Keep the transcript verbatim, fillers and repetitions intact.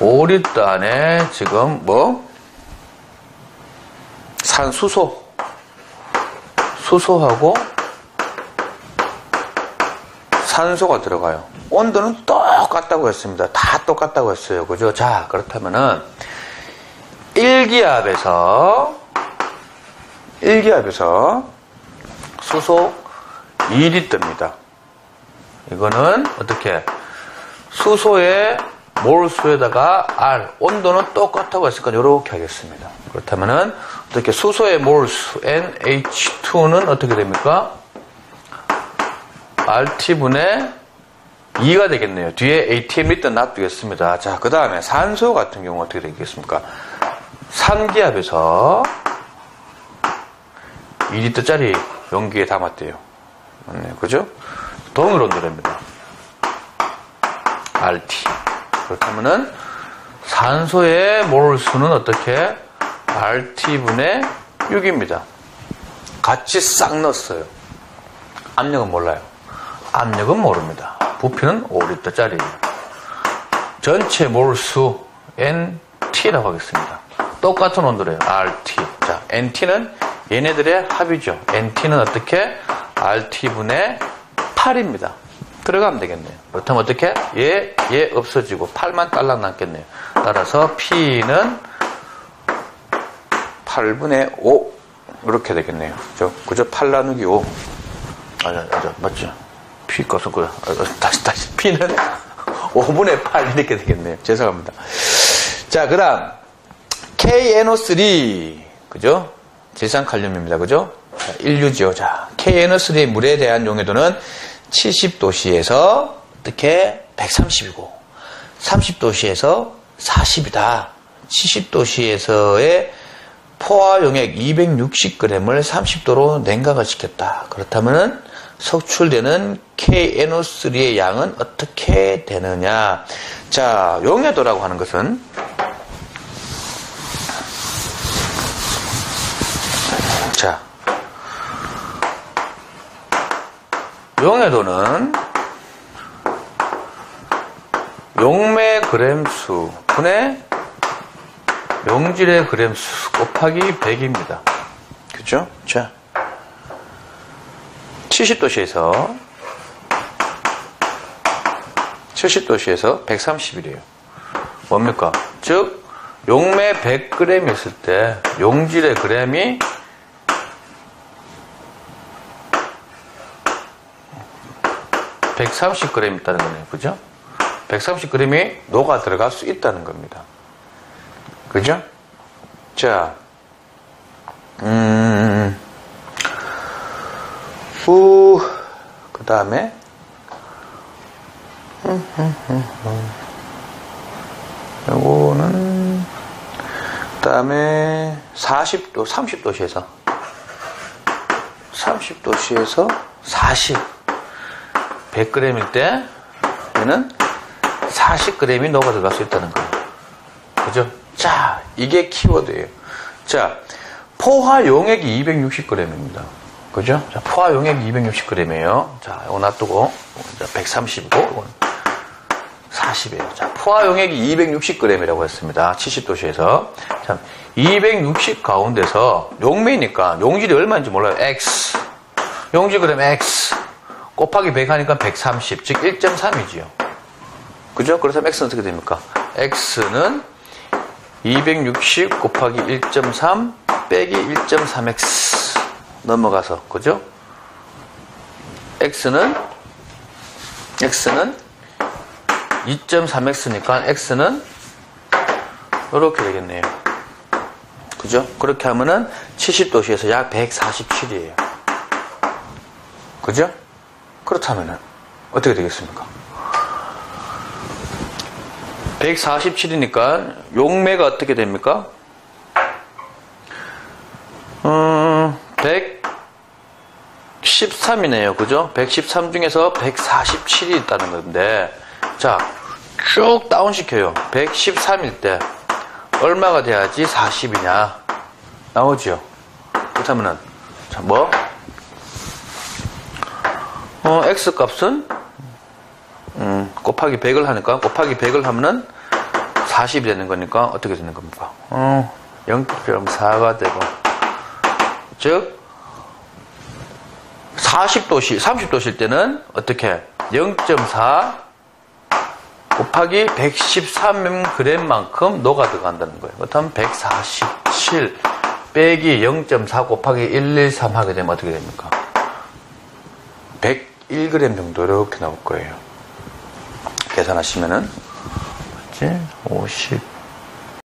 오 리터 안에 지금 뭐 산수소 수소하고 산소가 들어가요. 온도는 똑같다고 했습니다. 다 똑같다고 했어요. 그죠? 자, 그렇다면은 일 기압에서 일 기압에서 수소 이 리터입니다. 이거는 어떻게 수소의 몰수에다가 R, 온도는 똑같다고 했으니까 이렇게 하겠습니다. 그렇다면은 어떻게 수소의 몰수 엔 에이치 투는 어떻게 됩니까? 알 티 분의 이가 되겠네요. 뒤에 에이 티 엠 리터 놔두겠습니다. 자, 그 다음에 산소 같은 경우 어떻게 되겠습니까? 삼 기압에서 이 리터짜리 용기에 담았대요. 맞네요. 그죠? 동일 온도랍니다. 알 티. 그렇다면은 산소의 몰수는 어떻게? 알 티 분의 육입니다. 같이 싹 넣었어요. 압력은 몰라요. 압력은 모릅니다. 부피는 오 리터짜리. 전체 몰수 엔 티라고 하겠습니다. 똑같은 온도래요. 알 티. 자, 엔 티는 얘네들의 합이죠. 엔 티는 어떻게? 알 티 분의 팔입니다. 들어가면 되겠네요. 그렇다면 어떻게? 얘, 얘 없어지고 팔만 딸랑 남겠네요. 따라서 P는 팔분의 오 이렇게 되겠네요. 그죠? 그죠? 팔 나누기 오. 아니, 아니, 맞죠? P 값은 그냥 다시 다시 P는 오분의 팔 이렇게 되겠네요. 죄송합니다. 자, 그 다음 케이 엔 오 쓰리. 그죠? 질산칼륨입니다. 그죠? 자, 인류죠. 자, 케이 엔 오 쓰리 물에 대한 용해도는 칠십 도씨에서 어떻게 백삼십이고 삼십 도씨에서 사십이다. 칠십 도씨에서의 포화용액 이백육십 그램을 삼십 도로 냉각을 시켰다. 그렇다면 석출되는 케이 엔 오 쓰리의 양은 어떻게 되느냐. 자, 용해도라고 하는 것은 자, 용해도는 용매 그램수 분의 용질의 그램수 곱하기 백입니다. 그죠? 자, 칠십 도씨에서 칠십 도씨에서 백삼십이래요. 뭡니까? 즉, 용매 백 그램 있을 때 용질의 그램이 백삼십 그램 있다는 거네요. 그죠? 백삼십 그램이 녹아 들어갈 수 있다는 겁니다. 그죠? 자, 음, 후, 그 다음에, 요거는, 그 다음에, 사십 도, 삼십 도씨에서, 삼십 도씨에서 사십. 백 그램일 때 얘는 사십 그램이 녹아 들어갈 수 있다는 거예요. 그죠? 자, 이게 키워드예요. 자, 포화 용액이 이백육십 그램입니다. 그죠? 자, 포화 용액이 이백육십 그램이에요. 자, 이거 놔두고 백삼십이고 사십이에요. 자, 포화 용액이 이백육십 그램이라고 했습니다. 칠십 도씨에서. 자, 이백육십 가운데서 용매니까 용질이 얼마인지 몰라요. X. 용질 그램 X. 곱하기 백 하니까 백삼십, 즉 일 점 삼이지요. 그죠? 그래서 x는 어떻게 됩니까? x는 이백육십 곱하기 일 점 삼 빼기 일 점 삼 엑스 넘어가서, 그죠? x는 x는 이 점 삼 엑스니까 x는 이렇게 되겠네요. 그죠? 그렇게 하면은 칠십 도씨에서 약 백사십칠이에요. 그죠? 그렇다면 어떻게 되겠습니까? 백사십칠이니까 용매가 어떻게 됩니까? 음, 백십삼이네요. 그죠? 백십삼 중에서 백사십칠이 있다는 건데, 자, 쭉 다운시켜요. 백십삼일 때 얼마가 돼야지 사십이냐 나오지요. 그렇다면 자, 뭐? 어, x 값은 음, 곱하기 백을 하니까 곱하기 백을 하면은 사십이 되는 거니까 어떻게 되는 겁니까? 어, 영 점 사가 되고, 즉 사십 도씨, 삼십 도씨일 때는 어떻게 영 점 사 곱하기 백십삼 그램만큼 녹아 들어간다는 거예요. 그렇다면 백사십칠 빼기 영 점 사 곱하기 일백십삼 하게 되면 어떻게 됩니까? 백일 그램 정도 이렇게 나올 거예요. 계산하시면은 오십